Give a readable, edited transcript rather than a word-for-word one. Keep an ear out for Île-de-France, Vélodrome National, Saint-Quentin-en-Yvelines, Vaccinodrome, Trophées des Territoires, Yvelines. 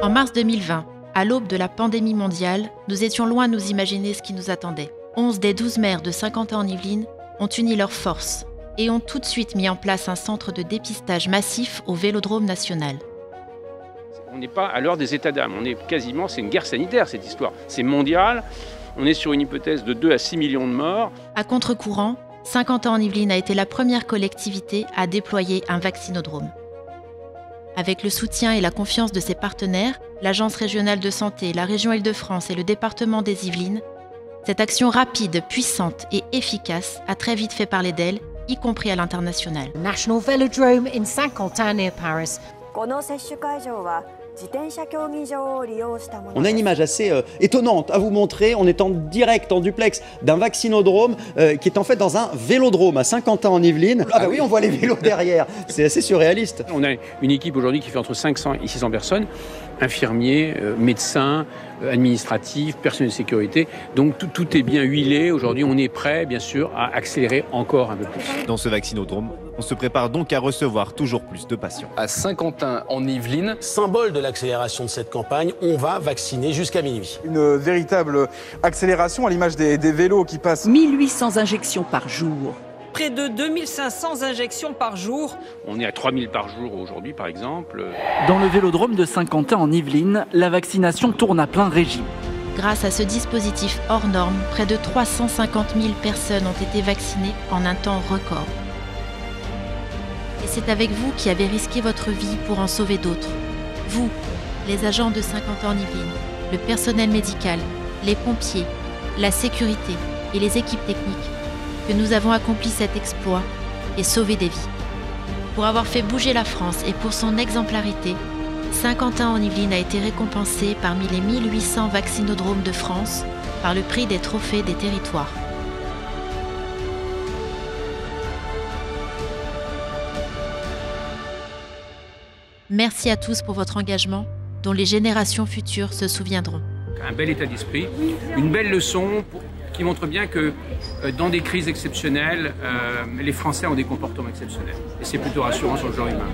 En mars 2020, à l'aube de la pandémie mondiale, nous étions loin de nous imaginer ce qui nous attendait. 11 des 12 maires de Saint-Quentin-en-Yvelines ont uni leurs forces et ont tout de suite mis en place un centre de dépistage massif au Vélodrome National. On n'est pas à l'heure des états d'âme, on est quasiment, c'est une guerre sanitaire cette histoire, c'est mondial, on est sur une hypothèse de 2 à 6 millions de morts. À contre-courant, Saint-Quentin-en-Yvelines a été la première collectivité à déployer un vaccinodrome. Avec le soutien et la confiance de ses partenaires, l'Agence régionale de santé, la région Île-de-France et le département des Yvelines, cette action rapide, puissante et efficace a très vite fait parler d'elle, y compris à l'international. National Vélodrome in Saint-Quentin near Paris. On a une image assez étonnante à vous montrer. On est en direct, en duplex, d'un vaccinodrome qui est en fait dans un vélodrome à Saint-Quentin-en-Yvelines. Ah bah oui, on voit les vélos derrière. C'est assez surréaliste. On a une équipe aujourd'hui qui fait entre 500 et 600 personnes, infirmiers, médecins, administratifs, personnel de sécurité. Donc tout est bien huilé. Aujourd'hui, on est prêt, bien sûr, à accélérer encore un peu plus. Dans ce vaccinodrome, on se prépare donc à recevoir toujours plus de patients. À Saint-Quentin-en-Yvelines, symbole de l'accélération de cette campagne, on va vacciner jusqu'à minuit. Une véritable accélération à l'image des vélos qui passent. 1800 injections par jour. Près de 2500 injections par jour. On est à 3000 par jour aujourd'hui, par exemple. Dans le vélodrome de Saint-Quentin-en-Yvelines, la vaccination tourne à plein régime. Grâce à ce dispositif hors norme, près de 350 000 personnes ont été vaccinées en un temps record. Et c'est avec vous qui avez risqué votre vie pour en sauver d'autres. Vous, les agents de Saint-Quentin-en-Yvelines, le personnel médical, les pompiers, la sécurité et les équipes techniques, que nous avons accompli cet exploit et sauvé des vies. Pour avoir fait bouger la France et pour son exemplarité, Saint-Quentin-en-Yvelines a été récompensé parmi les 1800 vaccinodromes de France par le prix des Trophées des Territoires. Merci à tous pour votre engagement, dont les générations futures se souviendront. Un bel état d'esprit, une belle leçon qui montre bien que dans des crises exceptionnelles, les Français ont des comportements exceptionnels. Et c'est plutôt rassurant sur le plan humain.